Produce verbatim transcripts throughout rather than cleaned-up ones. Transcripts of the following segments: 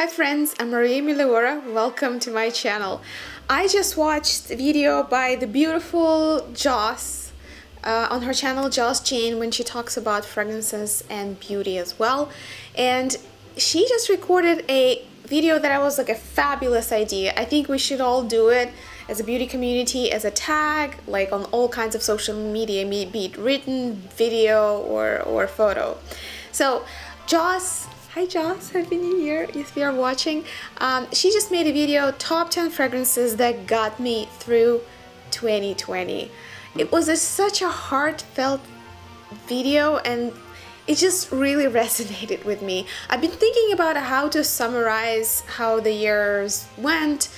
Hi friends, I'm Maria Meliora, welcome to my channel. I just watched a video by the beautiful Joss uh, on her channel Joss Jean, when she talks about fragrances and beauty as well, and she just recorded a video that I was like a fabulous idea. I think we should all do it as a beauty community, as a tag, like on all kinds of social media, be it written, video, or, or photo. So Joss, hi Joss, happy new year if you're watching. Um, she just made a video, top ten fragrances that got me through twenty twenty. It was a, such a heartfelt video and it just really resonated with me. I've been thinking about how to summarize how the years went,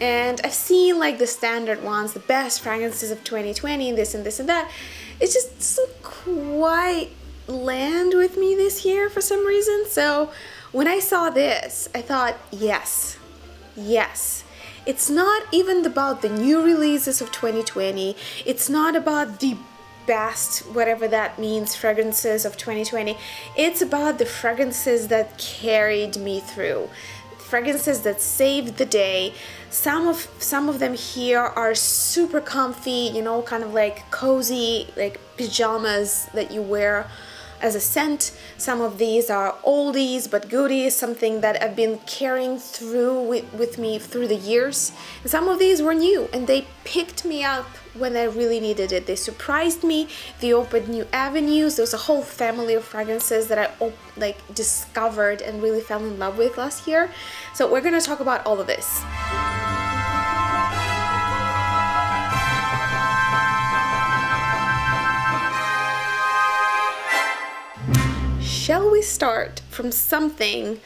and I've seen like the standard ones, the best fragrances of twenty twenty, this and this and that. It just doesn't quite land with me this year for some reason. So when I saw this, I thought, yes, yes. It's not even about the new releases of twenty twenty. It's not about the best, whatever that means, fragrances of twenty twenty. It's about the fragrances that carried me through. Fragrances that saved the day. Some of some of them here are super comfy, you know, kind of like cozy, like pajamas that you wear as a scent. Some of these are oldies but goodies, something that I've been carrying through with, with me through the years. And some of these were new and they picked me up when I really needed it. They surprised me, they opened new avenues. There's a whole family of fragrances that I like discovered and really fell in love with last year. So we're gonna talk about all of this. Shall we start from something,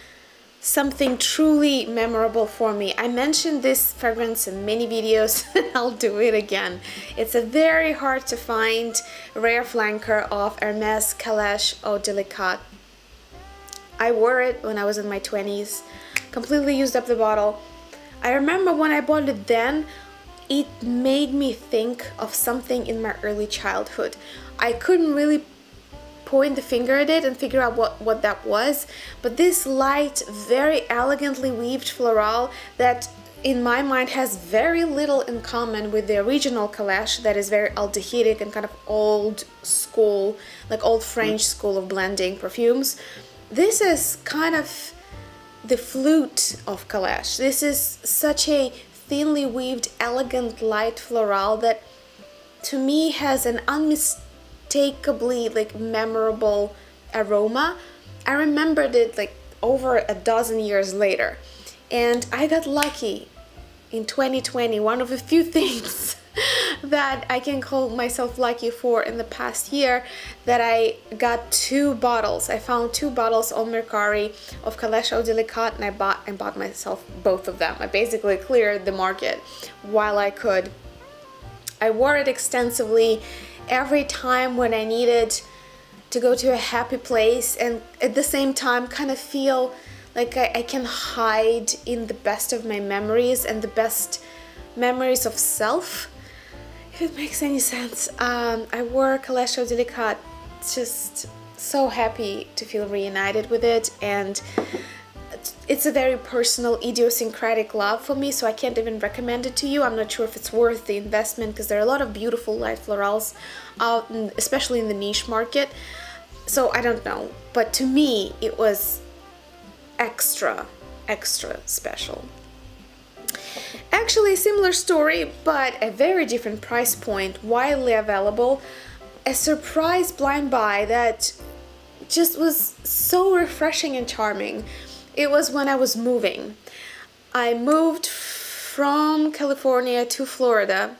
something truly memorable for me? I mentioned this fragrance in many videos and I'll do it again. It's a very hard to find rare flanker of Hermes Calèche Eau Délicate. I wore it when I was in my twenties, completely used up the bottle. I remember when I bought it then, it made me think of something in my early childhood. I couldn't really point the finger at it and figure out what, what that was, but this light, very elegantly weaved floral that in my mind has very little in common with the original Calèche that is very aldehydic and kind of old school, like old French school of blending perfumes. This is kind of the flute of Calèche. This is such a thinly weaved, elegant, light floral that to me has an unmistakable, like memorable aroma. I remembered it like over a dozen years later, and I got lucky in twenty twenty, one of the few things that I can call myself lucky for in the past year, that I got two bottles. I found two bottles on Mercari of Calèche Eau Délicate and I bought, I bought myself both of them. I basically cleared the market while I could. I wore it extensively every time when I needed to go to a happy place and at the same time kind of feel like I, I can hide in the best of my memories and the best memories of self, if it makes any sense. Um, I wore Calèche Eau Délicate, just so happy to feel reunited with it, and it's a very personal, idiosyncratic love for me, so I can't even recommend it to you. I'm not sure if it's worth the investment because there are a lot of beautiful light florals out, in, especially in the niche market. So I don't know, but to me it was extra, extra special. Actually, a similar story, but a very different price point, widely available. A surprise blind buy that just was so refreshing and charming. It was when I was moving. I moved from California to Florida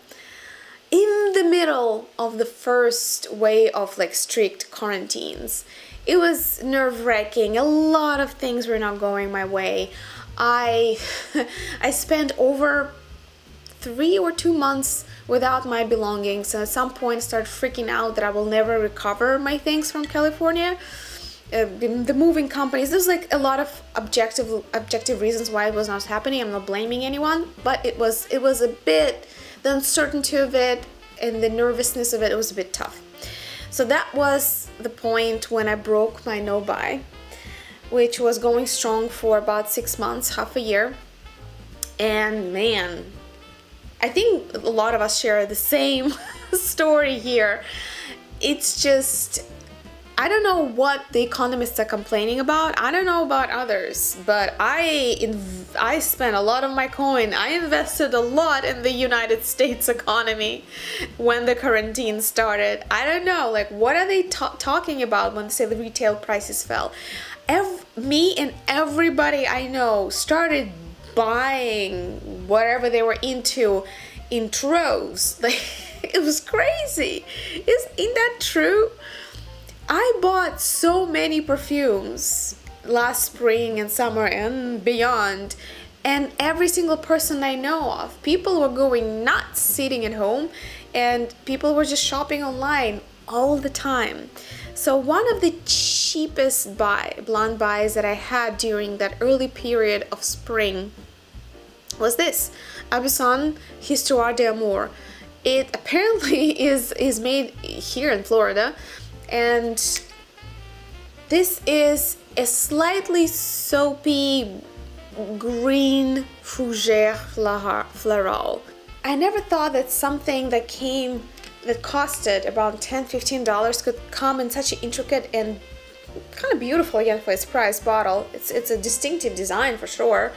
in the middle of the first wave of like strict quarantines. It was nerve-wracking. A lot of things were not going my way. I I spent over three or two months without my belongings, and at some point started freaking out that I will never recover my things from California. Uh, the moving companies, there's like a lot of objective objective reasons why it was not happening. I'm not blaming anyone, but it was it was a bit, the uncertainty of it and the nervousness of it, it was a bit tough. So that was the point when I broke my no buy. which was going strong for about six months, half a year. And man, I think a lot of us share the same story here. It's just, I don't know what the economists are complaining about. I don't know about others, but I inv I spent a lot of my coin. I invested a lot in the United States economy when the quarantine started. I don't know, like, what are they ta talking about when they say the retail prices fell? Ev me and everybody I know started buying whatever they were into in troves. Like, it was crazy. Isn't that true? I bought so many perfumes last spring and summer and beyond, and every single person I know of, people were going nuts sitting at home, and people were just shopping online all the time. So one of the cheapest buy, blonde buys that I had during that early period of spring was this Aubusson Histoires de Amour. It apparently is, is made here in Florida, and this is a slightly soapy green fougère floral. I never thought that something that came that costed about ten to fifteen dollars could come in such an intricate and kind of beautiful, again, for its price, bottle. It's, it's a distinctive design for sure,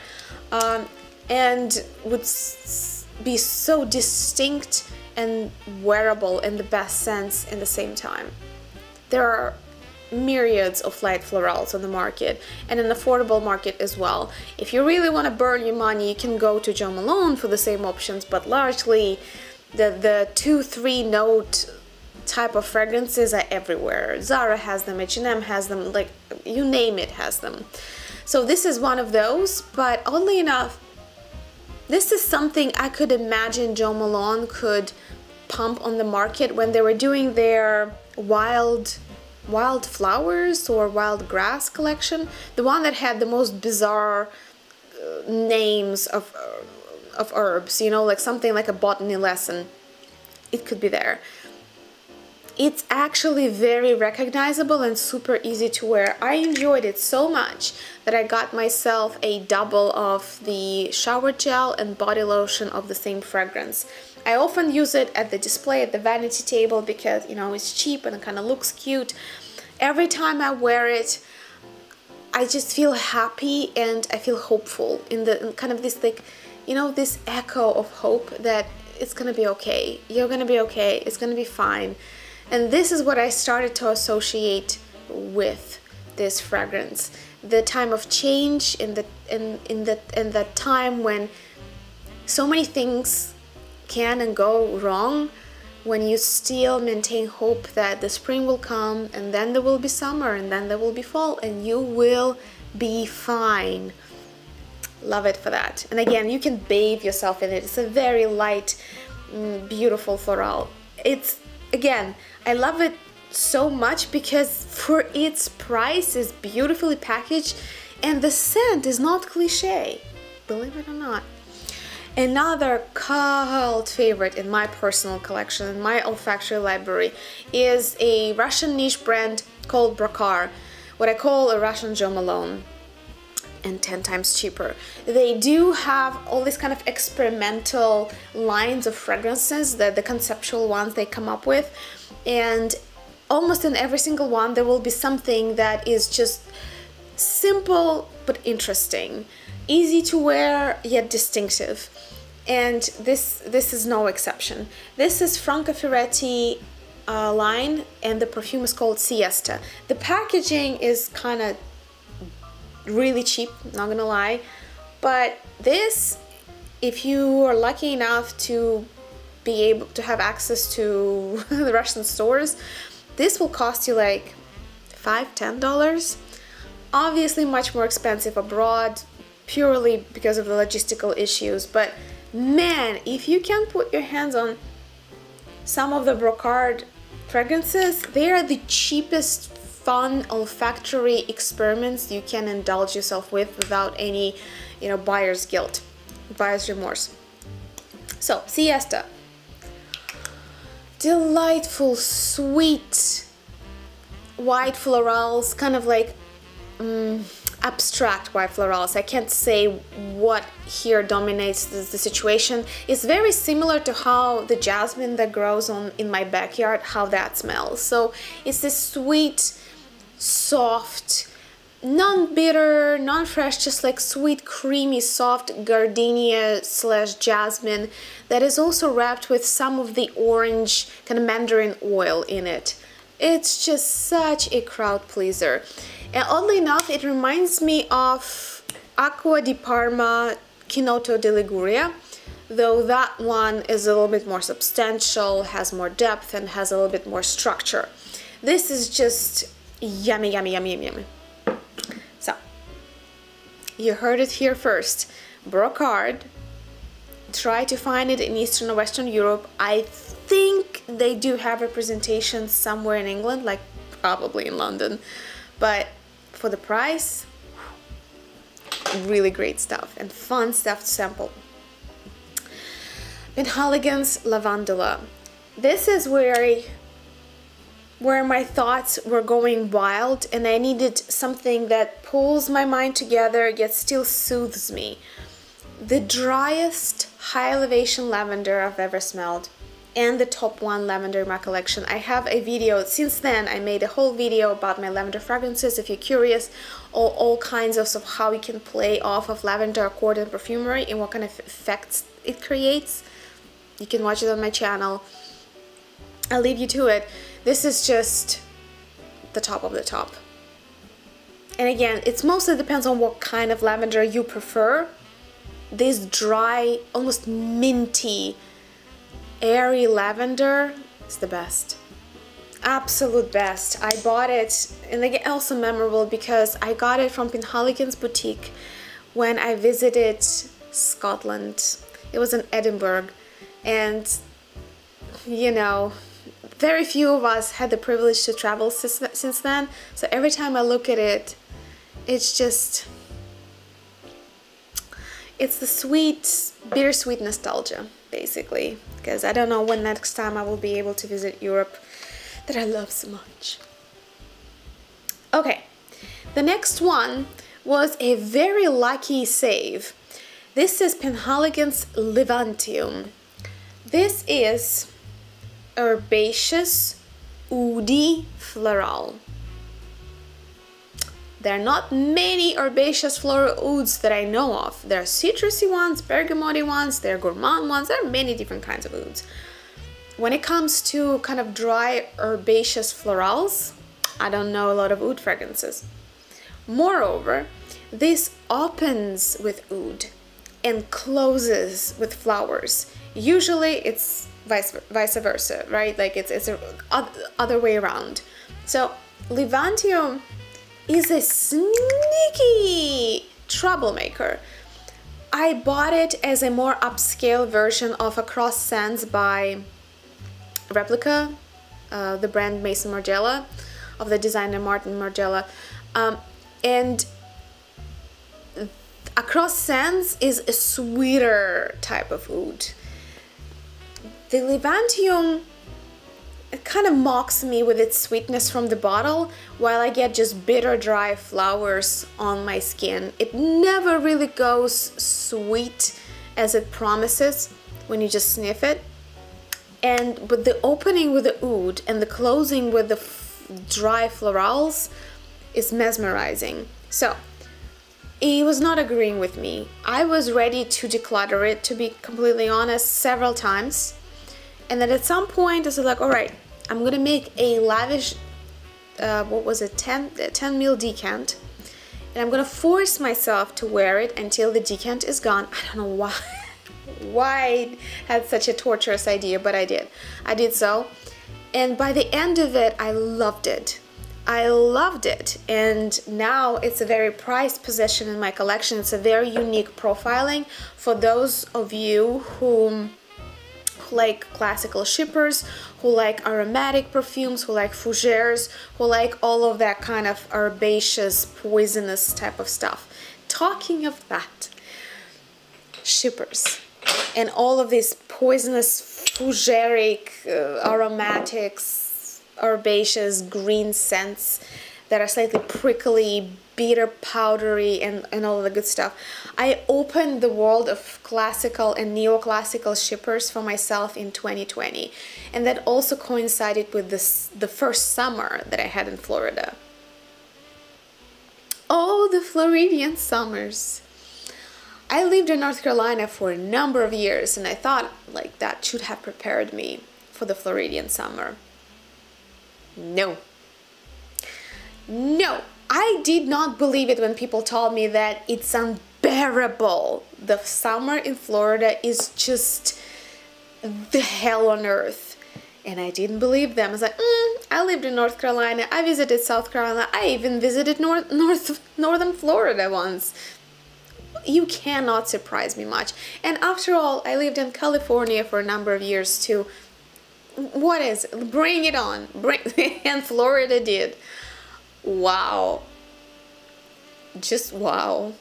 um, and would s be so distinct and wearable in the best sense in the same time. There are myriads of light florals on the market, and an affordable market as well. If you really want to burn your money, you can go to Jo Malone for the same options, but largely the, the two, three note type of fragrances are everywhere. Zara has them, H and M has them, like, you name it has them. So this is one of those, but oddly enough, this is something I could imagine Jo Malone could pump on the market when they were doing their wild wild flowers or wild grass collection, the one that had the most bizarre uh, names of uh, of herbs, you know, like something like a botany lesson. It could be there. It's actually very recognizable and super easy to wear. I enjoyed it so much that I got myself a double of the shower gel and body lotion of the same fragrance. I often use it at the display, at the vanity table, because, you know, it's cheap and it kind of looks cute. Every time I wear it, I just feel happy and I feel hopeful in the in kind of this, like, you know, this echo of hope that it's gonna be okay, you're gonna be okay, it's gonna be fine. And this is what I started to associate with this fragrance. The time of change, in the in in the in the time when so many things can and go wrong, when you still maintain hope that the spring will come, and then there will be summer, and then there will be fall, and you will be fine. Love it for that. And again, you can bathe yourself in it. It's a very light, beautiful floral. It's, again, I love it so much because for its price is beautifully packaged, and the scent is not cliche, believe it or not. Another cult favorite in my personal collection, in my olfactory library, is a Russian niche brand called Brocard, what I call a Russian Jo Malone, and ten times cheaper. They do have all these kind of experimental lines of fragrances, that the conceptual ones they come up with, and almost in every single one there will be something that is just simple but interesting, easy to wear yet distinctive, and this this is no exception. This is Franca Ferretti uh, line, and the perfume is called Siesta. The packaging is kind of really cheap, not gonna lie, but this, if you are lucky enough to be able to have access to the Russian stores, this will cost you like five, ten dollars. Obviously much more expensive abroad, purely because of the logistical issues, but man, if you can put your hands on some of the Brocard fragrances, they are the cheapest fun olfactory experiments you can indulge yourself with without any, you know, buyer's guilt, buyer's remorse. So, Siesta. Delightful, sweet, white florals, kind of like, um, abstract white florals. I can't say what here dominates the, the situation. It's very similar to how the jasmine that grows on in my backyard, how that smells. So it's this sweet, soft, non-bitter, non-fresh, just like sweet, creamy, soft gardenia slash jasmine that is also wrapped with some of the orange kind of mandarin oil in it. It's just such a crowd pleaser. And oddly enough, it reminds me of Acqua di Parma, Chinotto di Liguria, though that one is a little bit more substantial, has more depth, and has a little bit more structure. This is just yummy, yummy, yummy, yummy, yummy. You heard it here first. Brocard. Try to find it in Eastern or Western Europe. I think they do have a presentation somewhere in England, like probably in London. But for the price, really great stuff and fun stuff to sample. Penhaligon's Lavandula. This is where I where my thoughts were going wild and I needed something that pulls my mind together yet still soothes me. The driest high elevation lavender I've ever smelled, and the top one lavender in my collection. I have a video, since then I made a whole video about my lavender fragrances if you're curious, all, all kinds of, of how you can play off of lavender accord and perfumery and what kind of effects it creates. You can watch it on my channel. I'll leave you to it. This is just the top of the top. And again, it mostly depends on what kind of lavender you prefer. This dry, almost minty, airy lavender is the best. Absolute best. I bought it, and again, also memorable because I got it from Penhaligon's boutique when I visited Scotland. It was in Edinburgh, and you know, very few of us had the privilege to travel since, since then, so every time I look at it, it's just, it's the sweet, bittersweet nostalgia, basically, because I don't know when next time I will be able to visit Europe that I love so much. Okay, the next one was a very lucky save. This is Penhaligon's Levantium. This is herbaceous woody floral. There are not many herbaceous floral ouds that I know of. There are citrusy ones, bergamoty ones, there are gourmand ones, there are many different kinds of ouds. When it comes to kind of dry herbaceous florals, I don't know a lot of oud fragrances. Moreover, this opens with oud and closes with flowers. Usually it's Vice, vice versa, right? Like it's, it's a other way around. So Levantium is a sneaky troublemaker. I bought it as a more upscale version of Across Sands by Replica, uh, the brand Maison Margiela, of the designer Martin Margiela. Um, and Across Sands is a sweeter type of oud. The Levantium kind of mocks me with its sweetness from the bottle, while I get just bitter dry flowers on my skin. It never really goes sweet as it promises when you just sniff it. And but the opening with the oud and the closing with the f dry florals is mesmerizing. So it was not agreeing with me. I was ready to declutter it, to be completely honest, several times. And then at some point I was like, all right, I'm going to make a lavish, uh, what was it, ten mil decant. And I'm going to force myself to wear it until the decant is gone. I don't know why, why I had such a torturous idea, but I did. I did so. And by the end of it, I loved it. I loved it. And now it's a very prized possession in my collection. It's a very unique profiling for those of you whom like classical shippers, who like aromatic perfumes, who like fougères, who like all of that kind of herbaceous, poisonous type of stuff. Talking of that, shippers and all of these poisonous, fougeric, uh, aromatics, herbaceous, green scents, that are slightly prickly, bitter, powdery, and, and all of the good stuff. I opened the world of classical and neoclassical shippers for myself in twenty twenty, and that also coincided with this, the first summer that I had in Florida. Oh, the Floridian summers. I lived in North Carolina for a number of years, and I thought like that should have prepared me for the Floridian summer. No. No, I did not believe it when people told me that it's unbearable. The summer in Florida is just the hell on earth. And I didn't believe them. I was like, mm, I lived in North Carolina, I visited South Carolina, I even visited North, North, Northern Florida once. You cannot surprise me much. And after all, I lived in California for a number of years too. What is it? Bring it on. Bring and Florida did. Wow. Just wow.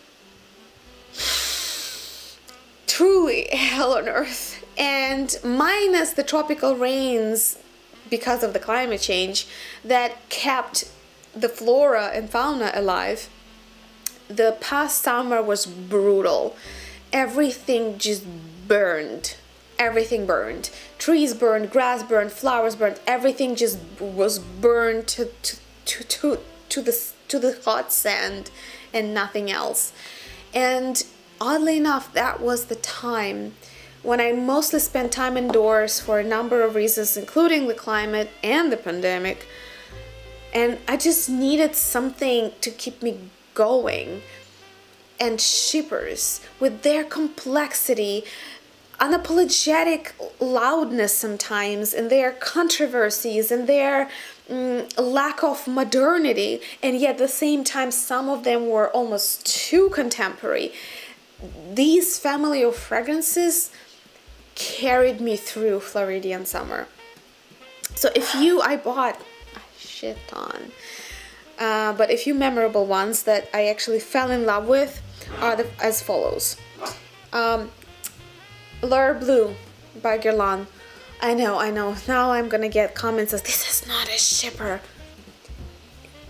Truly hell on earth. And minus the tropical rains because of the climate change that kept the flora and fauna alive, the past summer was brutal. Everything just burned. Everything burned. Trees burned, grass burned, flowers burned. Everything just was burned to to to to, to the to the hot sand, and nothing else. And oddly enough, that was the time when I mostly spent time indoors for a number of reasons, including the climate and the pandemic. And I just needed something to keep me going. And shippers, with their complexity, unapologetic loudness sometimes, and their controversies, and their mm, lack of modernity, and yet at the same time some of them were almost too contemporary. These family of fragrances carried me through Floridian summer. So if you, I bought a shit ton, uh, but a few memorable ones that I actually fell in love with are the, as follows. Um, L'Heure Bleu by Guerlain. I know, I know, now I'm gonna get comments as this is not a shipper.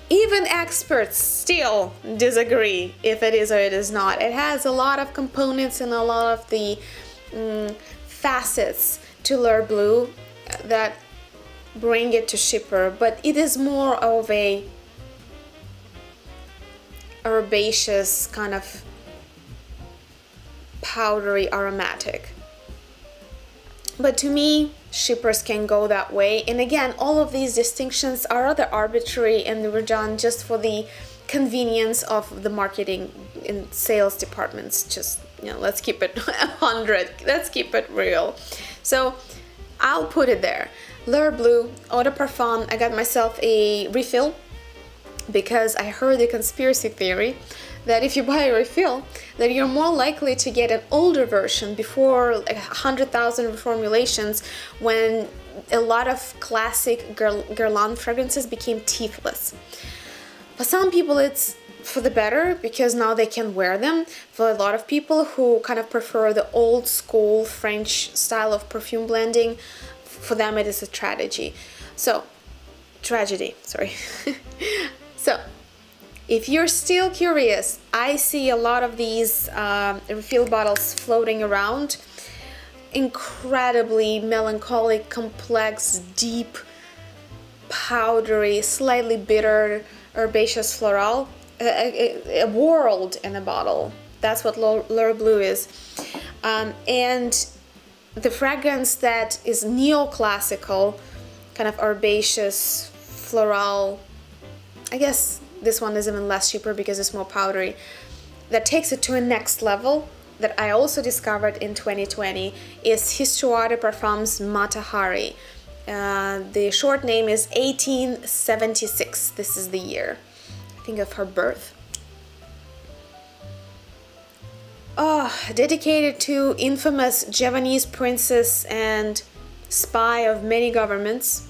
Even experts still disagree if it is or it is not. It has a lot of components and a lot of the um, facets to L'Heure Bleu that bring it to shipper, but it is more of a herbaceous kind of powdery aromatic. But to me, shippers can go that way. And again, all of these distinctions are rather arbitrary, and they were done just for the convenience of the marketing and sales departments. Just, you know, let's keep it one hundred, let's keep it real. So I'll put it there. L'Heure Bleu, Eau de Parfum. I got myself a refill because I heard the conspiracy theory that if you buy a refill, that you're more likely to get an older version before like one hundred thousand reformulations, when a lot of classic Guerlain fragrances became teethless. For some people it's for the better because now they can wear them. For a lot of people who kind of prefer the old school French style of perfume blending, for them it is a tragedy. So, tragedy, sorry. So, if you're still curious, I see a lot of these um, refill bottles floating around. Incredibly melancholic, complex, deep, powdery, slightly bitter, herbaceous floral. A, a, a world in a bottle. That's what L'Heure Bleu is. Um, and the fragrance that is neoclassical, kind of herbaceous, floral, I guess. This one is even less cheaper because it's more powdery. That takes it to a next level that I also discovered in twenty twenty is Histoires de Parfums Mata Hari. Uh, the short name is eighteen seventy-six. This is the year, I think, of her birth. Oh, dedicated to infamous Javanese princess and spy of many governments.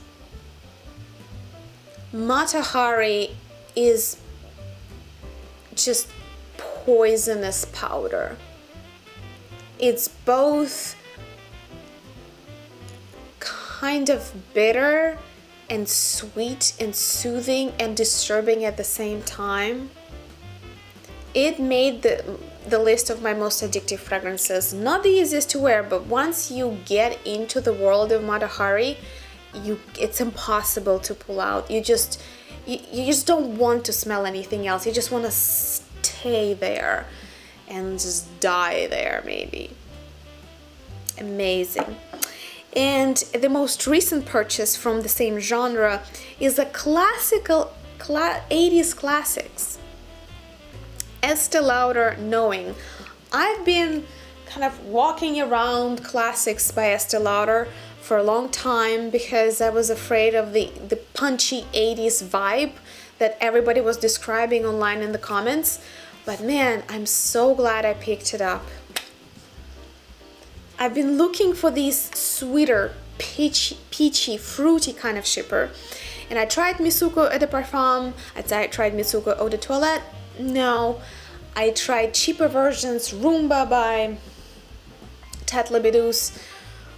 Mata Hari is just poisonous powder. It's both kind of bitter and sweet and soothing and disturbing at the same time. It made the, the list of my most addictive fragrances. Not the easiest to wear, but once you get into the world of Mata Hari, you, it's impossible to pull out. You just, you, you just don't want to smell anything else. You just want to stay there and just die there, maybe. Amazing. And the most recent purchase from the same genre is a classical cla eighties classics. Estee Lauder Knowing. I've been kind of walking around classics by Estee Lauder for a long time because I was afraid of the, the punchy eighties vibe that everybody was describing online in the comments. But man, I'm so glad I picked it up. I've been looking for these sweeter, peachy, peachy, fruity kind of shipper. And I tried Mitsuko Eau de Parfum, I tried Mitsuko Eau de Toilette, no. I tried cheaper versions, Roomba by Ted Lebedus,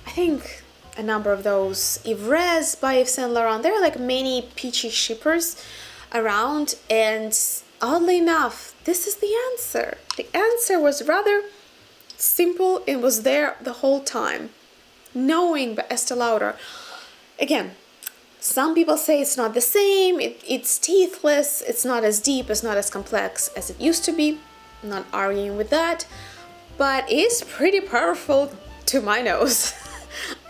I think a number of those, Ivrez by Yves Saint Laurent. There are like many peachy shippers around, and oddly enough, this is the answer. The answer was rather simple. It was there the whole time. Knowing by Estee Lauder. Again, some people say it's not the same, it, it's teethless, it's not as deep, it's not as complex as it used to be. I'm not arguing with that, but it's pretty powerful to my nose.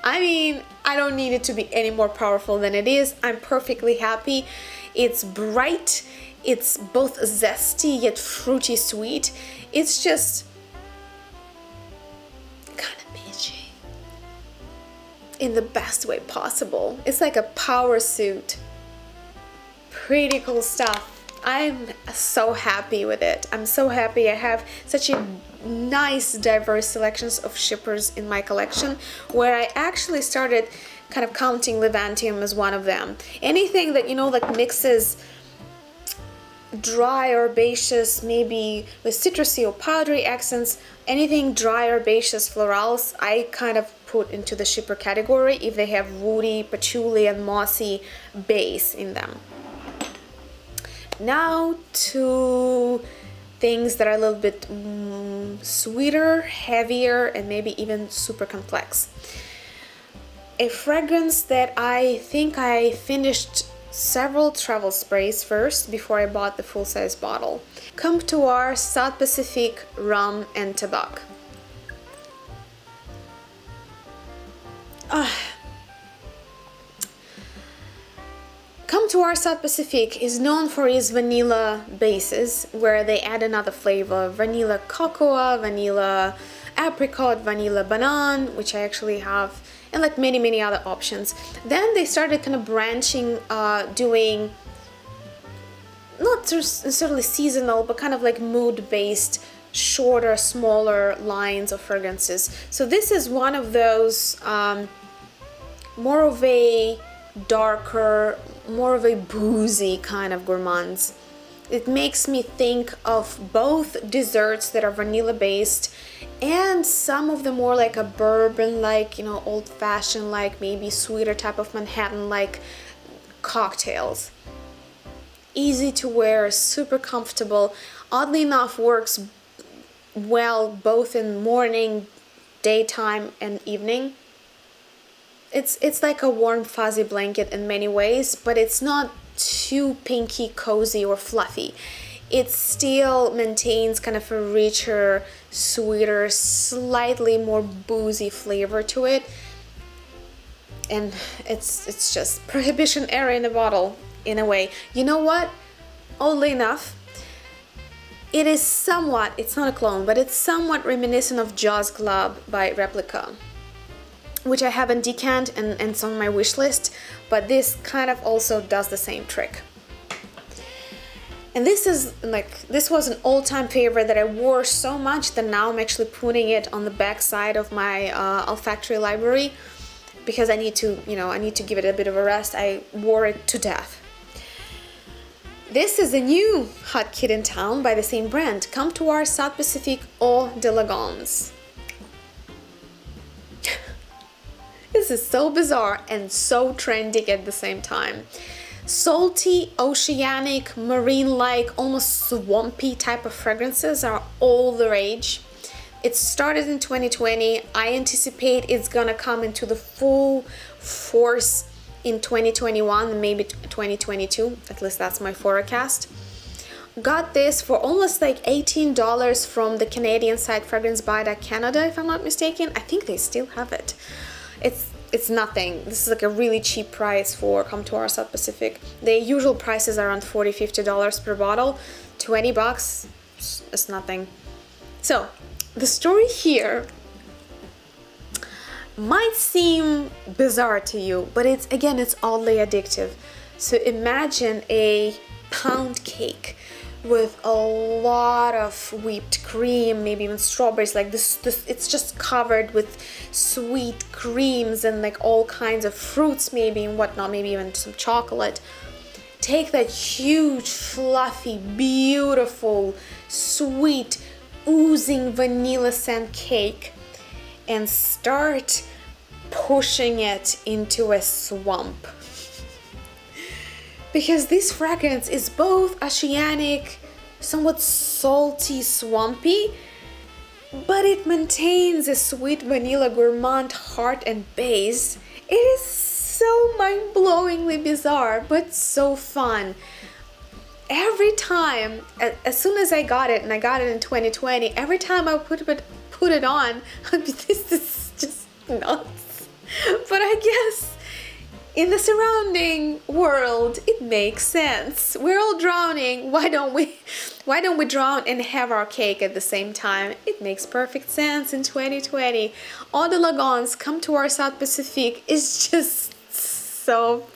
I mean, I don't need it to be any more powerful than it is. I'm perfectly happy. It's bright, it's both zesty yet fruity sweet. It's just kind of peachy in the best way possible. It's like a power suit. Pretty cool stuff. I'm so happy with it. I'm so happy I have such a nice diverse selections of shippers in my collection, where I actually started kind of counting Levantium as one of them. Anything that, you know, like mixes dry herbaceous, maybe with citrusy or powdery accents, anything dry herbaceous florals, I kind of put into the shipper category if they have woody, patchouli and mossy base in them. Now to things that are a little bit mm, sweeter, heavier and maybe even super complex. A fragrance that I think I finished several travel sprays first before I bought the full-size bottle. Comptoir South Pacific Rum and Tabac. Ah. Comptoir South Pacific is known for its vanilla bases, where they add another flavor, vanilla cocoa, vanilla apricot, vanilla banan, which I actually have, and like many many other options. Then they started kind of branching, uh, doing not necessarily seasonal but kind of like mood based, shorter, smaller lines of fragrances. So this is one of those, um, more of a darker, more of a boozy kind of gourmands. It makes me think of both desserts that are vanilla based and some of the more like a bourbon, like, you know, old fashioned, like maybe sweeter type of Manhattan like cocktails. Easy to wear, super comfortable. Oddly enough, works well both in morning, daytime and evening. It's, it's like a warm fuzzy blanket in many ways, but it's not too pinky, cozy or fluffy. It still maintains kind of a richer, sweeter, slightly more boozy flavor to it. And it's, it's just Prohibition era in a bottle, in a way. You know what? Oddly enough, it is somewhat, it's not a clone, but it's somewhat reminiscent of Jazz Club by Replica, which I haven't decanned and, and it's on my wish list, but this kind of also does the same trick. And this is like, this was an all-time favorite that I wore so much that now I'm actually putting it on the back side of my uh, olfactory library because I need to, you know, I need to give it a bit of a rest. I wore it to death. This is a new hot kid in town by the same brand, Comptoir South Pacific Eau Délicate. this is so bizarre and so trendy at the same time. Salty, oceanic, marine-like, almost swampy type of fragrances are all the rage. It started in twenty twenty. I anticipate it's gonna come into the full force in twenty twenty-one, maybe twenty twenty-two, at least that's my forecast. Got this for almost like eighteen dollars from the Canadian site Fragrance By Canada, if I'm not mistaken. I think they still have it. It's it's nothing. This is like a really cheap price for Comptoir South Pacific. Their usual price is around forty to fifty dollars per bottle. twenty bucks, it's nothing. So, the story here might seem bizarre to you, but it's again, it's oddly addictive. So imagine a pound cake with a lot of whipped cream, maybe even strawberries, like this, this it's just covered with sweet creams and like all kinds of fruits maybe and whatnot, maybe even some chocolate. Take that huge, fluffy, beautiful, sweet, oozing vanilla scent cake and start pushing it into a swamp. Because this fragrance is both oceanic, somewhat salty, swampy, but it maintains a sweet vanilla gourmand heart and base. It is so mind-blowingly bizarre, but so fun. Every time, as soon as I got it, and I got it in twenty twenty, every time I put it, put it on, I'd be, this is just nuts. But I guess in the surrounding world, it makes sense. We're all drowning. Why don't we, why don't we drown and have our cake at the same time? It makes perfect sense in twenty twenty. Eau Délicate's Comptoir South Pacific is just so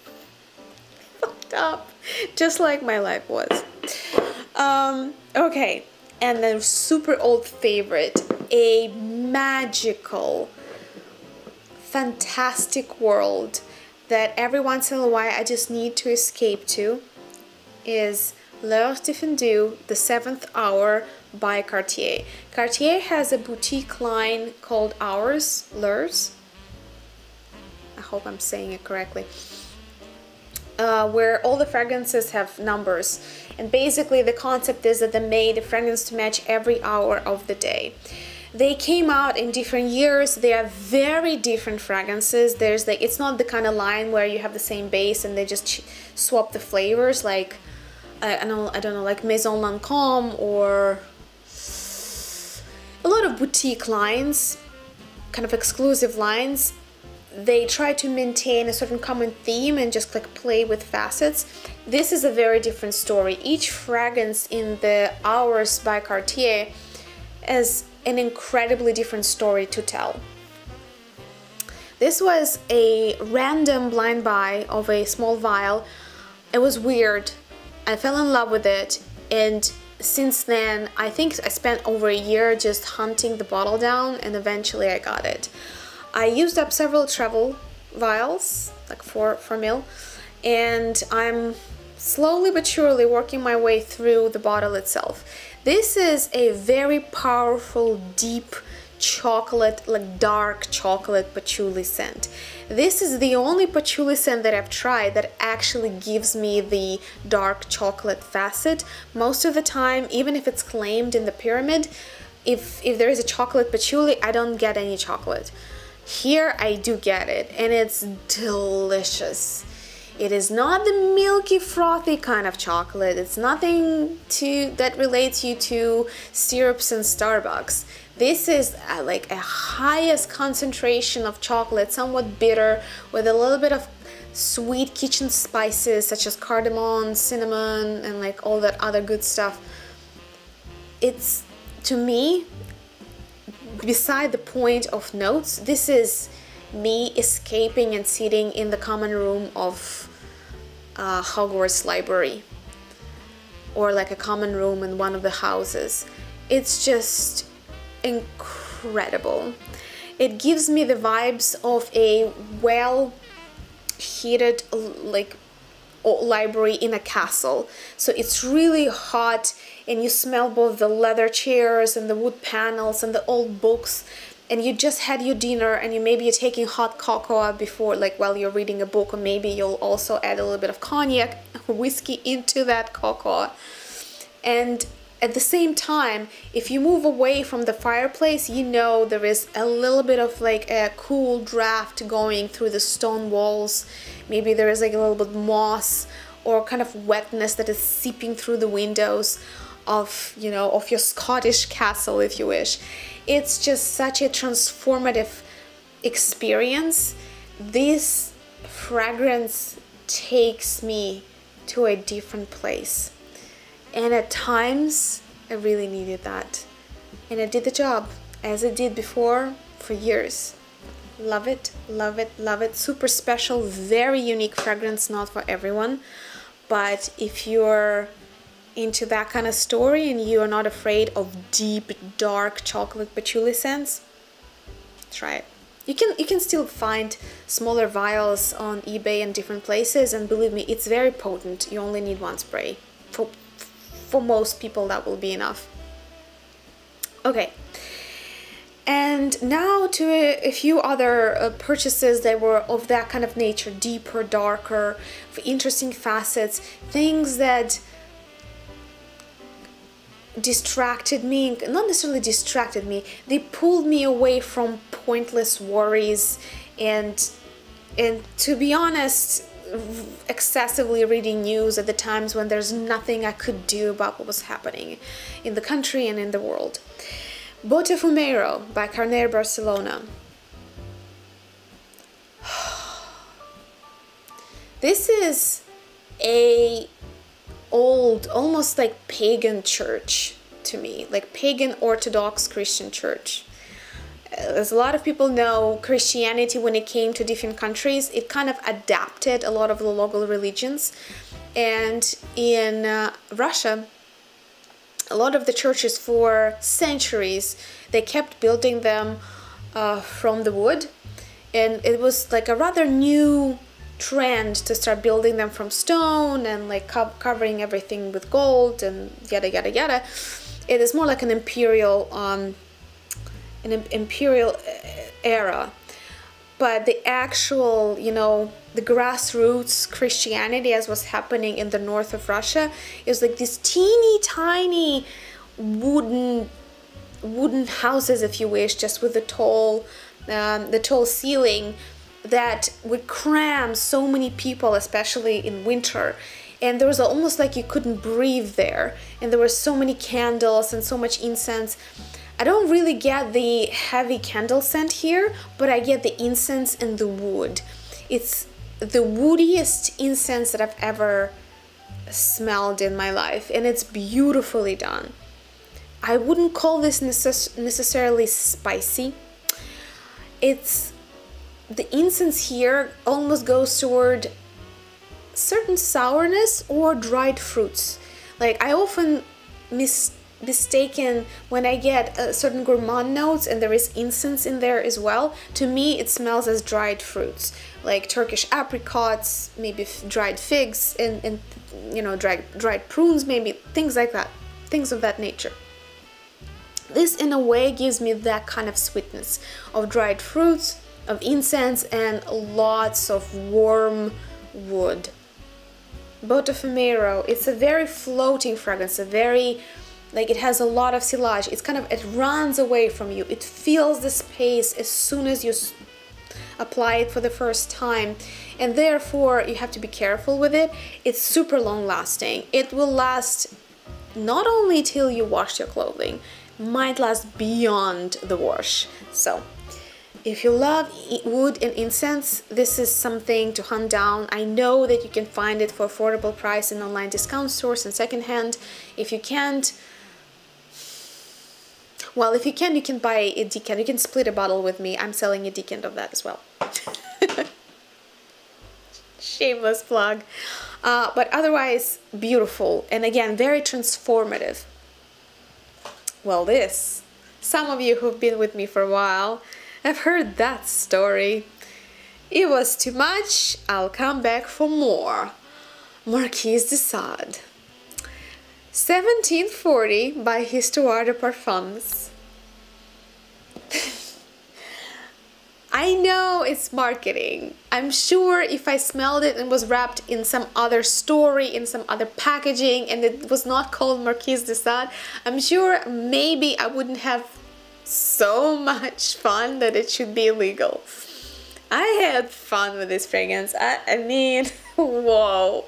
fucked up, just like my life was. Um, okay, and the super old favorite, a magical, fantastic world that every once in a while I just need to escape to, is L'Heure du Fondue, The Seventh Hour by Cartier. Cartier has a boutique line called Hours, L'Heures, I hope I'm saying it correctly, uh, where all the fragrances have numbers. And basically the concept is that they made a fragrance to match every hour of the day. They came out in different years. They are very different fragrances. There's like, it's not the kind of line where you have the same base and they just swap the flavors. Like I don't know, I don't know, like Maison Lancôme or a lot of boutique lines, kind of exclusive lines. They try to maintain a certain common theme and just like play with facets. This is a very different story. Each fragrance in the Hours by Cartier is an incredibly different story to tell. This was a random blind buy of a small vial. It was weird. I fell in love with it, and since then I think I spent over a year just hunting the bottle down, and eventually I got it. I used up several travel vials, like four, four mil, and I'm slowly but surely working my way through the bottle itself. This is a very powerful, deep chocolate, like dark chocolate patchouli scent. This is the only patchouli scent that I've tried that actually gives me the dark chocolate facet. Most of the time, even if it's claimed in the pyramid, if, if there is a chocolate patchouli, I don't get any chocolate. Here I do get it, and it's delicious. It is not the milky, frothy kind of chocolate. It's nothing to that relates you to syrups and Starbucks. This is a, like a highest concentration of chocolate, somewhat bitter, with a little bit of sweet kitchen spices such as cardamom, cinnamon, and like all that other good stuff. It's, to me, beside the point of notes, this is me escaping and sitting in the common room of uh, Hogwarts library, or like a common room in one of the houses. It's just incredible. It gives me the vibes of a well heated like library in a castle. So it's really hot, and you smell both the leather chairs and the wood panels and the old books. and you just had your dinner and you maybe you're taking hot cocoa before, like while you're reading a book, or maybe you'll also add a little bit of cognac, whiskey into that cocoa. And at the same time, if you move away from the fireplace, you know there is a little bit of like a cool draft going through the stone walls. Maybe there is like a little bit of moss or kind of wetness that is seeping through the windows of, you know, of your Scottish castle, if you wish. It's just such a transformative experience. This fragrance takes me to a different place. And at times, I really needed that. And I did the job, as I did before, for years. Love it, love it, love it. Super special, very unique fragrance, not for everyone. But if you're into that kind of story and you are not afraid of deep, dark chocolate patchouli scents, try it. You can, you can still find smaller vials on eBay and different places, and believe me, it's very potent. You only need one spray. For For most people, that will be enough. Okay, and now to a, a few other uh, purchases that were of that kind of nature, deeper, darker, interesting facets, things that distracted me, not necessarily distracted me, they pulled me away from pointless worries and, and to be honest, excessively reading news at the times when there's nothing I could do about what was happening in the country and in the world. Botafumeiro by Cartier Barcelona. This is a old, almost like pagan church to me, like pagan Orthodox Christian church. As a lot of people know, Christianity, when it came to different countries, it kind of adapted a lot of the local religions. And in uh, Russia, a lot of the churches for centuries, they kept building them uh, from the wood. And it was like a rather new trend to start building them from stone and like co covering everything with gold and yada, yada, yada. It is more like an imperial... Um, an imperial era, but the actual, you know, the grassroots Christianity, as was happening in the north of Russia, is like these teeny tiny wooden wooden houses, if you wish, just with the tall um, the tall ceiling that would cram so many people, especially in winter. And there was almost like you couldn't breathe there, and there were so many candles and so much incense. I don't really get the heavy candle scent here, but I get the incense and the wood. It's the woodiest incense that I've ever smelled in my life, and it's beautifully done. I wouldn't call this necess- necessarily spicy. It's the incense here almost goes toward certain sourness or dried fruits. Like I often miss. mistaken when I get uh, certain gourmand notes and there is incense in there as well. To me, it smells as dried fruits, like Turkish apricots, maybe f dried figs, and, and you know, dried dried prunes, maybe things like that, things of that nature. This, in a way, gives me that kind of sweetness of dried fruits, of incense, and lots of warm wood. Botafumeiro. It's a very floating fragrance, a very Like it has a lot of sillage. It's kind of, it runs away from you. It fills the space as soon as you apply it for the first time. And therefore, you have to be careful with it. It's super long lasting. It will last not only till you wash your clothing, might last beyond the wash. So, if you love wood and incense, this is something to hunt down. I know that you can find it for affordable price in online discount stores and secondhand. If you can't, well, if you can, you can buy a decant. You can split a bottle with me. I'm selling a decant of that as well. Shameless plug. Uh, but otherwise, beautiful. And again, very transformative. Well, this. Some of you who've been with me for a while have heard that story. It was too much. I'll come back for more. Marquis de Sade. seventeen forty by Histoires de Parfums. I know it's marketing. I'm sure if I smelled it and was wrapped in some other story, in some other packaging, and it was not called Marquis de Sade, I'm sure maybe I wouldn't have so much fun that it should be illegal. I had fun with this fragrance. I, I mean, whoa.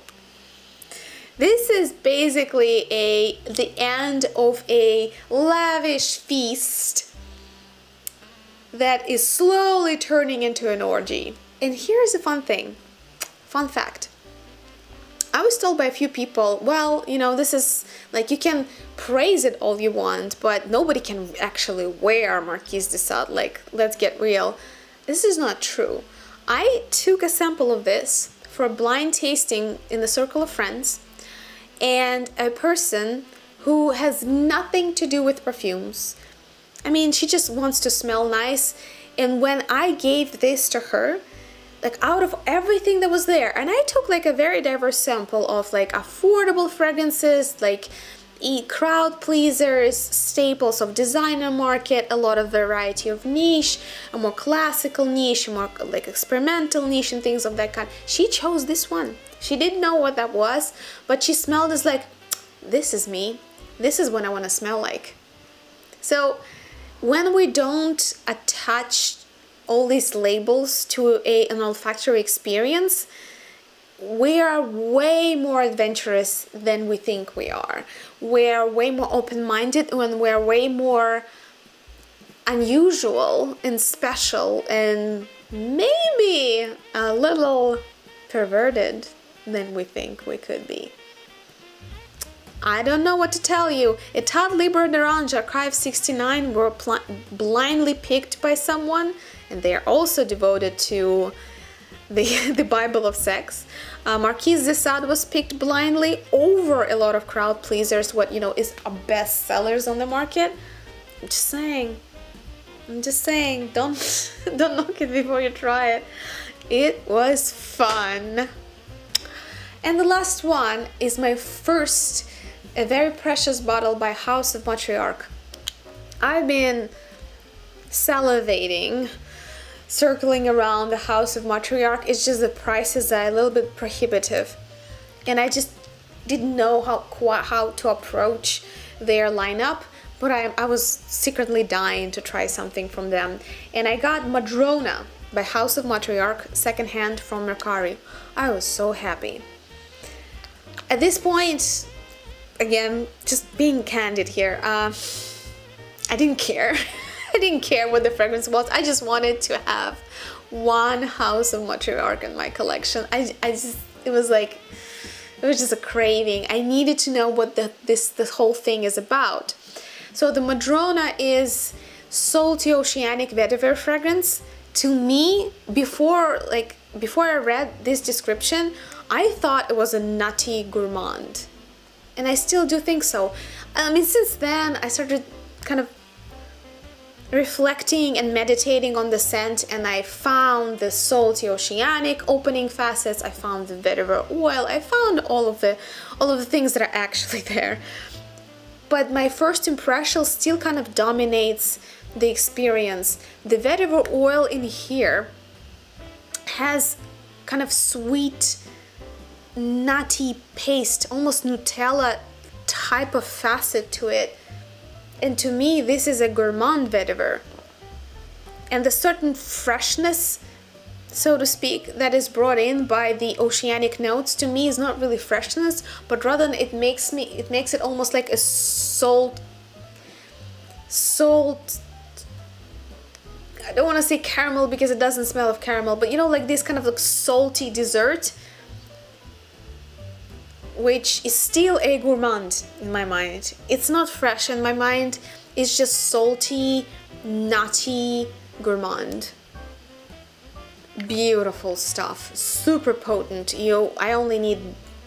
This is basically a the end of a lavish feast that is slowly turning into an orgy. And here's a fun thing, fun fact. I was told by a few people, well, you know, this is, like, you can praise it all you want, but nobody can actually wear Marquis de Sade, like, let's get real. This is not true. I took a sample of this for a blind tasting in the circle of friends, and a person who has nothing to do with perfumes, I mean, she just wants to smell nice. And when I gave this to her, like, out of everything that was there, and I took like a very diverse sample of like affordable fragrances, like crowd pleasers, staples of designer market, a lot of variety of niche, a more classical niche, a more like experimental niche and things of that kind. She chose this one. She didn't know what that was, but she smelled as like, this is me. This is what I want to smell like. So when we don't attach all these labels to a, an olfactory experience, we are way more adventurous than we think we are. We're way more open-minded when we're way more unusual and special and maybe a little perverted than we think we could be. I don't know what to tell you. Etat Libre d'Orange Archive sixty-nine were blindly picked by someone, and they are also devoted to the, the Bible of sex. Uh, Marquis de Sade was picked blindly over a lot of crowd pleasers, what, you know, is our best sellers on the market. I'm just saying. I'm just saying. Don't, don't knock it before you try it. It was fun. And the last one is my first, a very precious bottle by House of Matriarch. I've been salivating, circling around the House of Matriarch. It's just the prices are a little bit prohibitive. And I just didn't know how how to approach their lineup, but I, I was secretly dying to try something from them. And I got Madrona by House of Matriarch, secondhand from Mercari. I was so happy. At this point, again, just being candid here, uh, I didn't care. I didn't care what the fragrance was. I just wanted to have one House of Matriarch in my collection. I, I just, it was like, it was just a craving. I needed to know what the, this, this whole thing is about. So the Madrona is salty oceanic vetiver fragrance. To me, before, like, before I read this description, I thought it was a nutty gourmand. And I still do think so. I mean, since then, I started kind of reflecting and meditating on the scent, and I found the salty oceanic opening facets, I found the vetiver oil, I found all of the, all of the things that are actually there. But my first impression still kind of dominates the experience. The vetiver oil in here has kind of sweet, nutty paste, almost Nutella type of facet to it, and to me this is a gourmand vetiver, and the certain freshness, so to speak, that is brought in by the oceanic notes, to me is not really freshness, but rather it makes me it makes it almost like a salt salt I don't want to say caramel because it doesn't smell of caramel, but you know, like this kind of like salty dessert, which is still a gourmand in my mind. It's not fresh in my mind, it's just salty, nutty gourmand. Beautiful stuff, super potent. You, I only need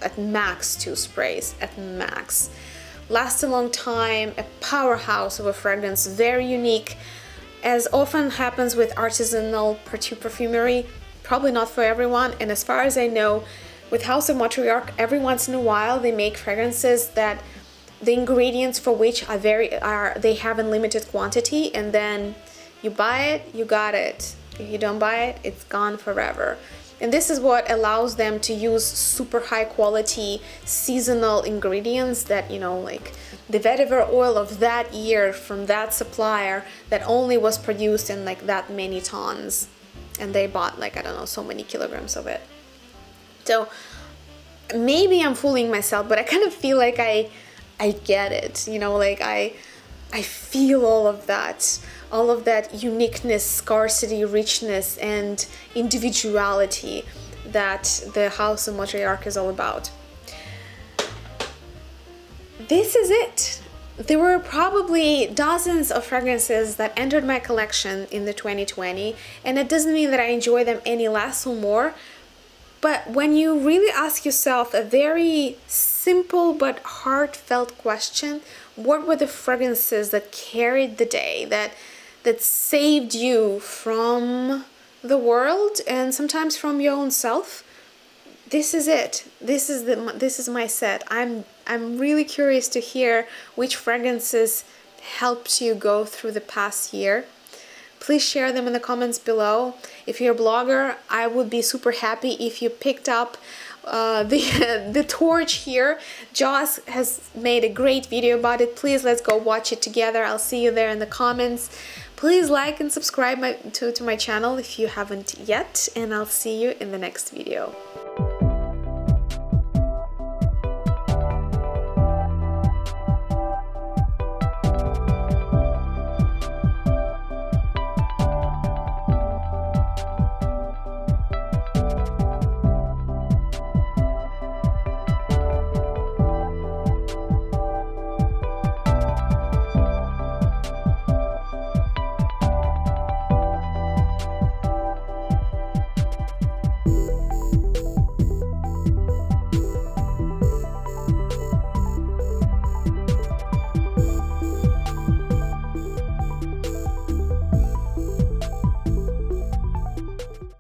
at max two sprays, at max. Lasts a long time, a powerhouse of a fragrance, very unique. As often happens with artisanal perfumery, probably not for everyone, and as far as I know, with House of Matriarch, every once in a while they make fragrances that the ingredients for which are very are they have in limited quantity, and then you buy it, you got it. If you don't buy it, it's gone forever. And this is what allows them to use super high quality seasonal ingredients that, you know, like the vetiver oil of that year from that supplier that only was produced in like that many tons. And they bought like, I don't know, so many kilograms of it. So maybe I'm fooling myself, but I kind of feel like I, I get it, you know, like I, I feel all of that. All of that uniqueness, scarcity, richness, and individuality that the House of Matriarch is all about. This is it. There were probably dozens of fragrances that entered my collection in the twenty twenty, and it doesn't mean that I enjoy them any less or more, but when you really ask yourself a very simple but heartfelt question, what were the fragrances that carried the day, that that saved you from the world and sometimes from your own self? This is it. This is the this is my set. I'm I'm really curious to hear which fragrances helped you go through the past year. Please share them in the comments below. If you're a blogger, I would be super happy if you picked up uh, the the torch here. Joss has made a great video about it. Please, let's go watch it together. I'll see you there in the comments. Please like and subscribe my, to, to my channel if you haven't yet, and I'll see you in the next video.